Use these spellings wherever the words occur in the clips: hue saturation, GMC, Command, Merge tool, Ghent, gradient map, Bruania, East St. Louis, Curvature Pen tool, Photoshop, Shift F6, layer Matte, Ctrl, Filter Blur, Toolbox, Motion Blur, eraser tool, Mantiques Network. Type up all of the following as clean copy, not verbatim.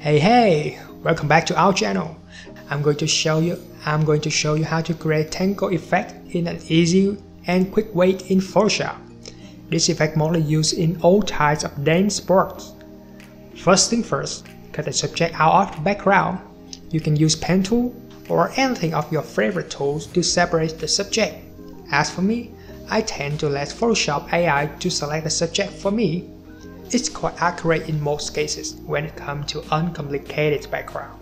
Hey, welcome back to our channel. I'm going to show you how to create tangle effect in an easy and quick way in Photoshop. This effect mostly used in all types of dance sports. First thing first, cut the subject out of the background. You can use pen tool or anything of your favorite tools to separate the subject. As for me, I tend to let Photoshop AI to select the subject for me. It's quite accurate in most cases when it comes to uncomplicated background.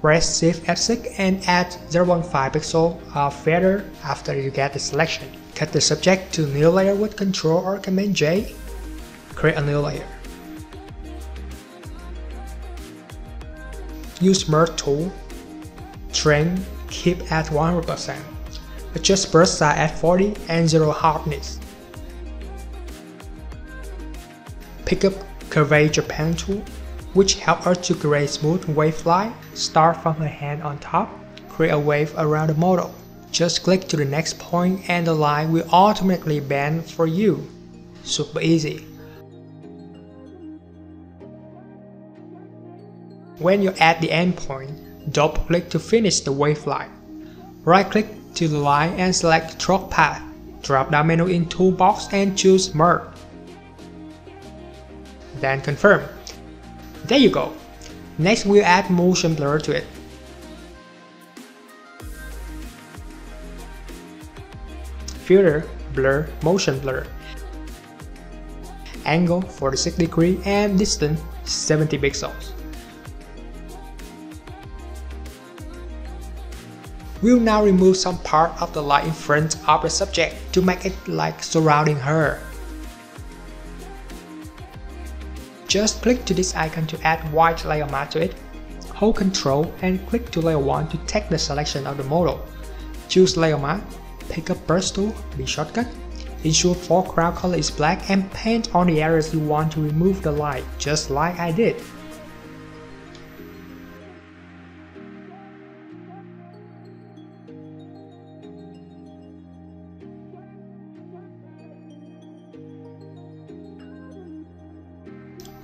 Press Shift F6 and add 0.5 pixel or feather after you get the selection. Cut the subject to new layer with Ctrl or Command J. Create a new layer. Use Merge tool. Trim, keep at 100%. Adjust brush size at 40 and 0 hardness. Pick up Curvature Pen tool, which helps us to create smooth wave line. Start from the hand on top, create a wave around the model. Just click to the next point and the line will automatically bend for you. Super easy. When you're at the end point, double click to finish the wave line. Right click to the line and select Stroke Path. Drop down menu in Toolbox and choose Merge. Then confirm. There you go. Next we'll add Motion Blur to it. Filter, Blur, Motion Blur. Angle 46 degree and distance 70 pixels. We'll now remove some part of the light in front of the subject to make it like surrounding her. Just click to this icon to add white layer matte to it. Hold Ctrl and click to layer 1 to take the selection of the model. Choose layer matte, pick up brush tool, the shortcut. Ensure foreground color is black and paint on the areas you want to remove the light, just like I did.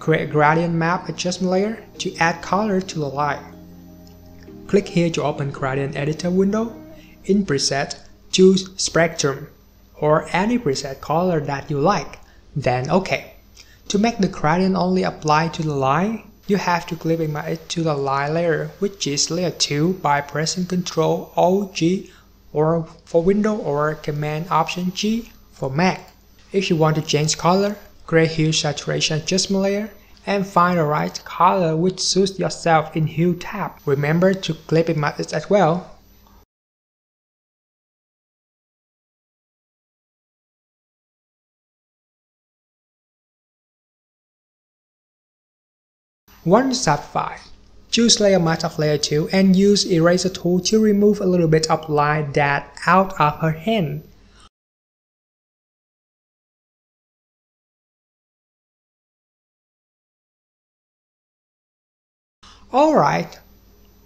Create a gradient map adjustment layer to add color to the light. Click here to open gradient editor window. In preset, choose spectrum or any preset color that you like, then OK. To make the gradient only apply to the line, you have to click it to the line layer, which is layer 2, by pressing Ctrl Alt G or for Windows or Command Option G for Mac. If you want to change color, create hue saturation adjustment layer and find the right color which suits yourself in hue tab. Remember to clip it as well. Once satisfied, choose layer matte of layer 2 and use eraser tool to remove a little bit of light that out of her hand. Alright,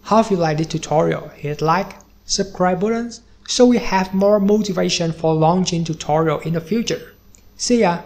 hope you like this tutorial. Hit like, subscribe buttons so we have more motivation for launching tutorial in the future. See ya!